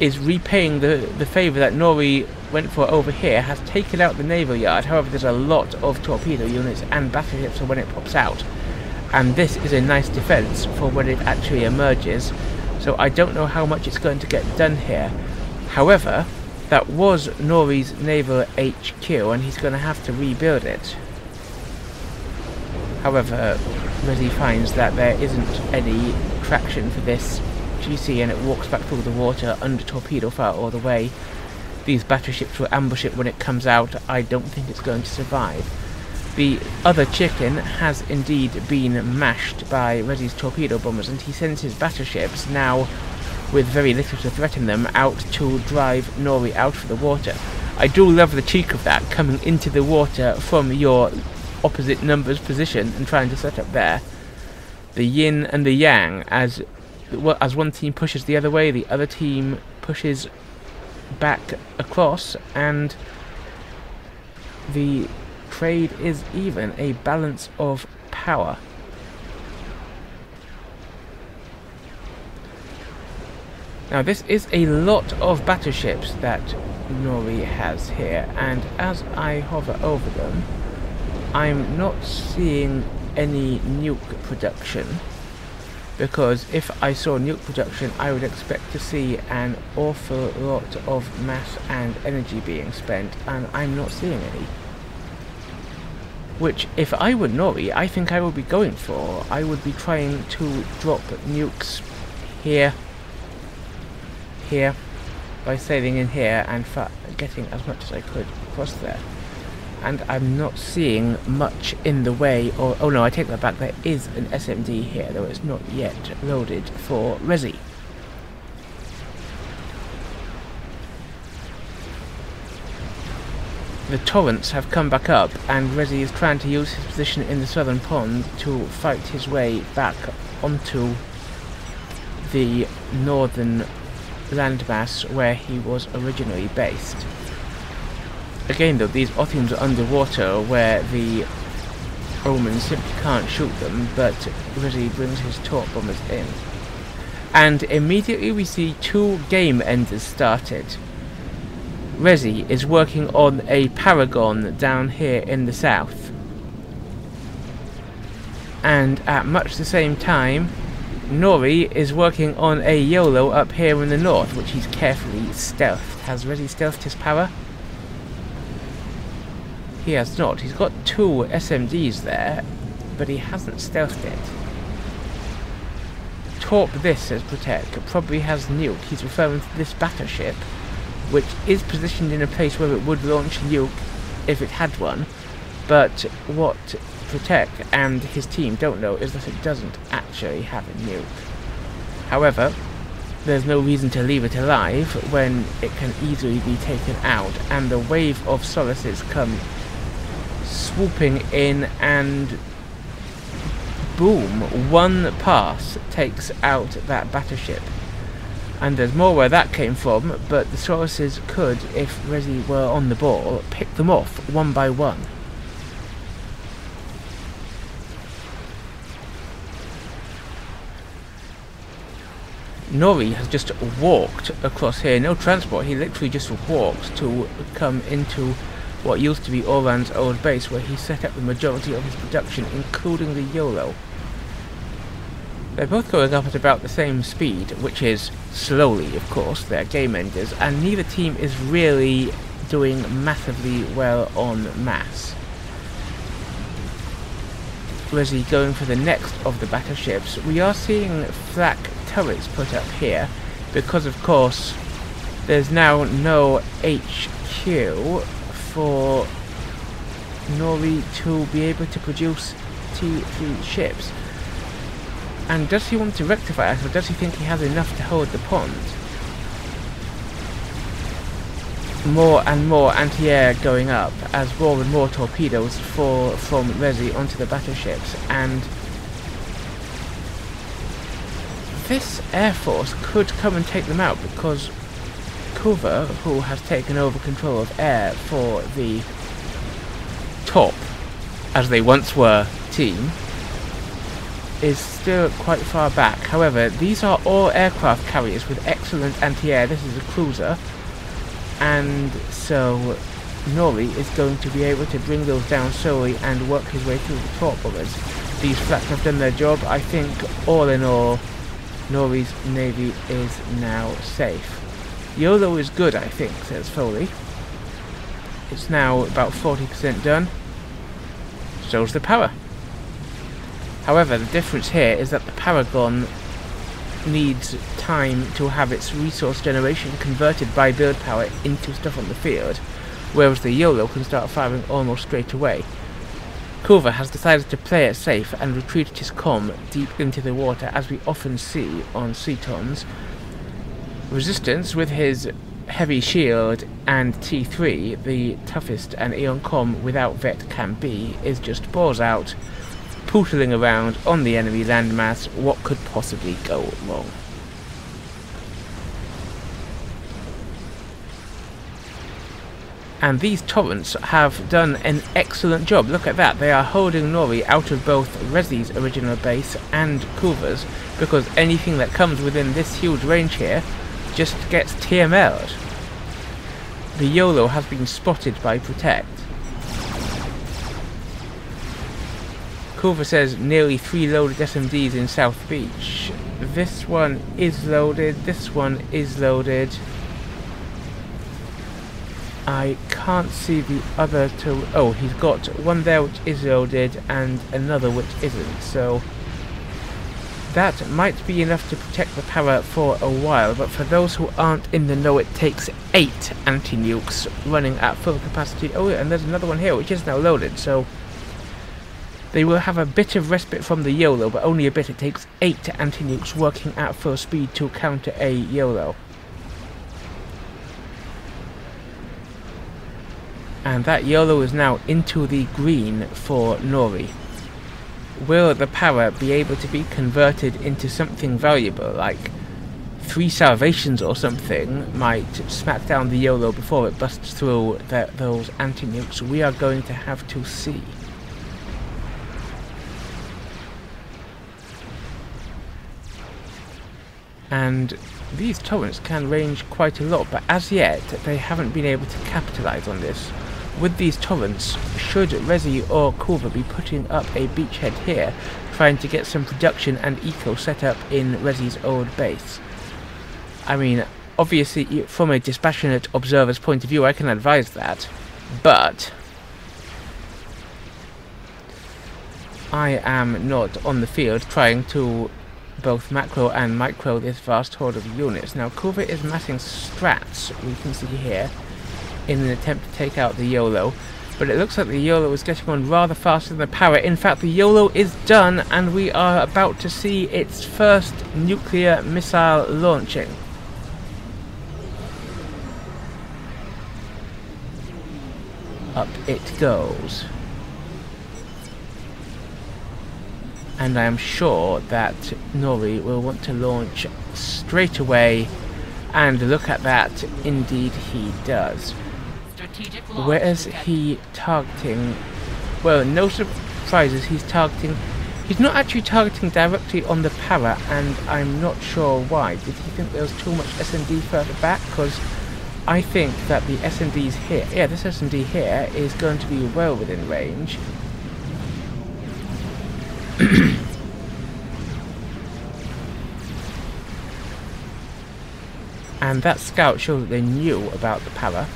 is repaying the, the favour that Nori went for over here, has taken out the naval yard. However, there's a lot of torpedo units and battleships when it pops out. And this is a nice defence for when it actually emerges. So I don't know how much it's going to get done here. However, that was Nori's naval H Q and he's going to have to rebuild it. However, Resi finds that there isn't any traction for this G C and it walks back through the water under torpedo fire all the way. These battleships will ambush it when it comes out. I don't think it's going to survive. The other chicken has indeed been mashed by Resi's torpedo bombers and he sends his battleships, now with very little to threaten them, out to drive Nori out of the water. I do love the cheek of that, coming into the water from your opposite number's position and trying to set up there. The yin and the yang, as as one team pushes the other way, the other team pushes back across, and the trade is even, a balance of power. Now this is a lot of battleships that Nori has here, and as I hover over them, I'm not seeing any nuke production. Because if I saw nuke production, I would expect to see an awful lot of mass and energy being spent, and I'm not seeing any. Which, if I were Nori, I think I would be going for. I would be trying to drop nukes here, here, by sailing in here and getting as much as I could across there. And I'm not seeing much in the way, or, oh no, I take that back, there is an S M D here, though it's not yet loaded for Resi. The torrents have come back up, and Resi is trying to use his position in the southern pond to fight his way back onto the northern landmass where he was originally based. Again though, these Othians are underwater where the Omens simply can't shoot them, but Resi brings his Torp bombers in. And immediately we see two game enders started. Resi is working on a Paragon down here in the south. And at much the same time, Nori is working on a YOLO up here in the north, which he's carefully stealthed. Has Resi stealthed his power? He has not. He's got two S M Ds there, but he hasn't stealthed it. Torp this, says Protect. Probably has nuke. He's referring to this battleship, which is positioned in a place where it would launch a nuke if it had one. But what Protect and his team don't know is that it doesn't actually have a nuke. However, there's no reason to leave it alive when it can easily be taken out, and the wave of Solaces come swooping in, and boom, one pass takes out that battleship. And there's more where that came from, but the Sorosses could, if Resi were on the ball, pick them off one by one. Nori has just walked across here, no transport, he literally just walked to come into what used to be Aurand's old base, where he set up the majority of his production, including the YOLO. They're both going up at about the same speed, which is slowly, of course, they're game enders, and neither team is really doing massively well on mass. Resi going for the next of the battleships. We are seeing flak turrets put up here, because of course there's now no H Q for Nori to be able to produce T three ships. And does he want to rectify us, or does he think he has enough to hold the pond? More and more anti-air going up, as more and more torpedoes fall from Resi onto the battleships, and this air force could come and take them out, because Kulva, who has taken over control of air for the Torp, as they once were, team, is still quite far back. However, these are all aircraft carriers with excellent anti-air. This is a cruiser, and so Nori is going to be able to bring those down slowly and work his way through the Torp bombers. These flak have done their job. I think all in all, Nori's navy is now safe. YOLO is good, I think, says Foley. It's now about forty percent done. So's the power. However, the difference here is that the Paragon needs time to have its resource generation converted by build power into stuff on the field, whereas the YOLO can start firing almost straight away. Kulva has decided to play it safe and retreated his comm deep into the water, as we often see on Seton's. Resistance, with his heavy shield and T three, the toughest an Aeon comm without vet can be, is just balls out, pootling around on the enemy landmass. What could possibly go wrong? And these torrents have done an excellent job. Look at that, they are holding Nori out of both Resi's original base and Kulva's, because anything that comes within this huge range here just gets T M L'd. The YOLO has been spotted by Protect. Kulva says nearly three loaded S M Ds in South Beach. This one is loaded, this one is loaded. I can't see the other two. Oh, he's got one there which is loaded and another which isn't, so that might be enough to protect the power for a while, but for those who aren't in the know, it takes eight anti-nukes running at full capacity. Oh, and there's another one here which is now loaded, so they will have a bit of respite from the YOLO, but only a bit. It takes eight anti-nukes working at full speed to counter a YOLO. And that YOLO is now into the green for Nori. Will the power be able to be converted into something valuable, like three salvations or something might smack down the YOLO before it busts through the, those anti-nukes? We are going to have to see. And these torrents can range quite a lot, but as yet they haven't been able to capitalise on this. With these torrents, should Resi or Kulva be putting up a beachhead here, trying to get some production and eco set up in Resi's old base? I mean, obviously from a dispassionate observer's point of view I can advise that, but I am not on the field trying to both macro and micro this vast horde of units. Now Kulva is massing strats, we can see here, in an attempt to take out the YOLO, but it looks like the YOLO is getting on rather faster than the power. In fact, the YOLO is done, and we are about to see its first nuclear missile launching. Up it goes. And I am sure that Nori will want to launch straight away And look at that, indeed he does. Where is he targeting? Well, no surprises, he's targeting... He's not actually targeting directly on the para, and I'm not sure why. Did he think there was too much S M D further back? Because I think that the S M Ds here... Yeah, this S M D here is going to be well within range. And that scout showed that they knew about the para.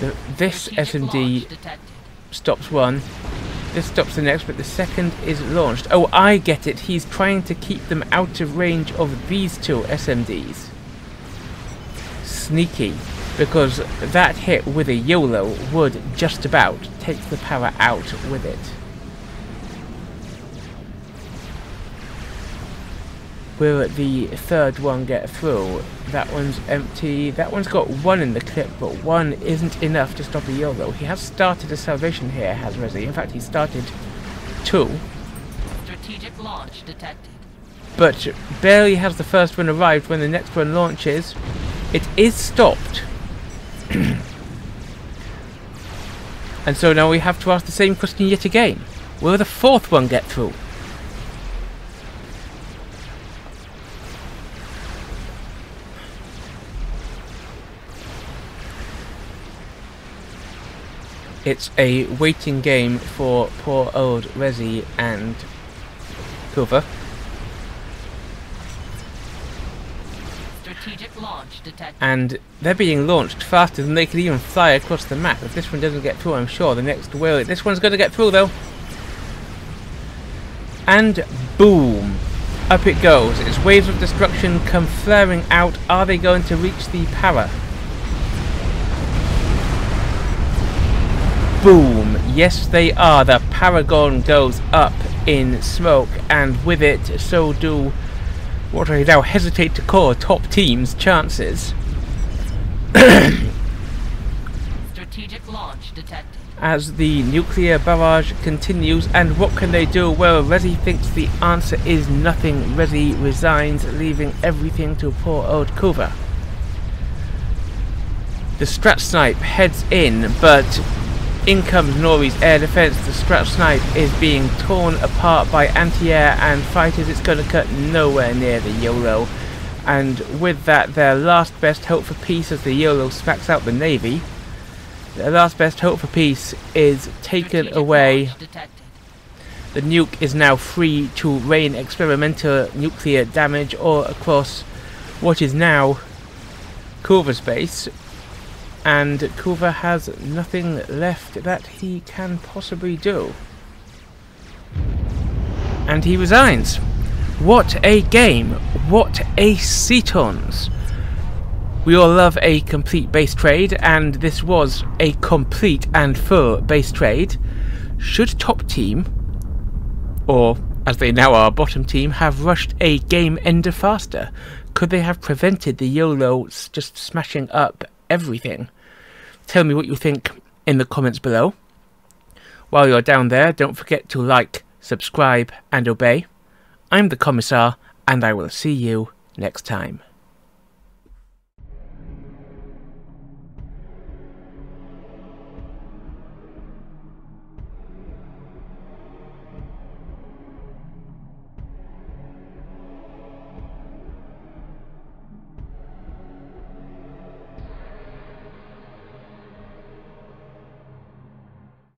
The, this S M D stops one, this stops the next, but the second is launched. Oh, I get it. He's trying to keep them out of range of these two S M Ds. Sneaky, because that hit with a YOLO would just about take the para out with it. Will the third one get through? That one's empty. That one's got one in the clip, but one isn't enough to stop a YOLO. He has started a salvation here, has Resi. In fact, he started two. Strategic launch detected. But barely has the first one arrived when the next one launches. It is stopped. And so now we have to ask the same question yet again. Will the fourth one get through? It's a waiting game for poor old Resi and Kulva. Strategic launch detected. And they're being launched faster than they can even fly across the map. If this one doesn't get through, I'm sure the next will. This one's going to get through, though. And boom. Up it goes. Its waves of destruction come flaring out. Are they going to reach the para? Boom! Yes, they are. The Paragon goes up in smoke, and with it, so do what I now hesitate to call top team's chances. Strategic launch detected. As the nuclear barrage continues, and what can they do? Well, Resi thinks the answer is nothing. Resi resigns, leaving everything to poor old Kulva. The Strat Snipe heads in, but in comes Nori's air defense. The Strat Snipe is being torn apart by anti-air and fighters. It's going to cut nowhere near the YOLO. And with that, their last best hope for peace, as the YOLO smacks out the Navy, their last best hope for peace is taken away. The nuke is now free to rain experimental nuclear damage all across what is now Kulva's base. And Kulva has nothing left that he can possibly do. And he resigns. What a game! What a Seton's! We all love a complete base trade, and this was a complete and full base trade. Should top team, or as they now are, bottom team, have rushed a game ender faster? Could they have prevented the YOLO just smashing up everything? Tell me what you think in the comments below. While you're down there, don't forget to like, subscribe and obey. I'm the Commissar, and I will see you next time.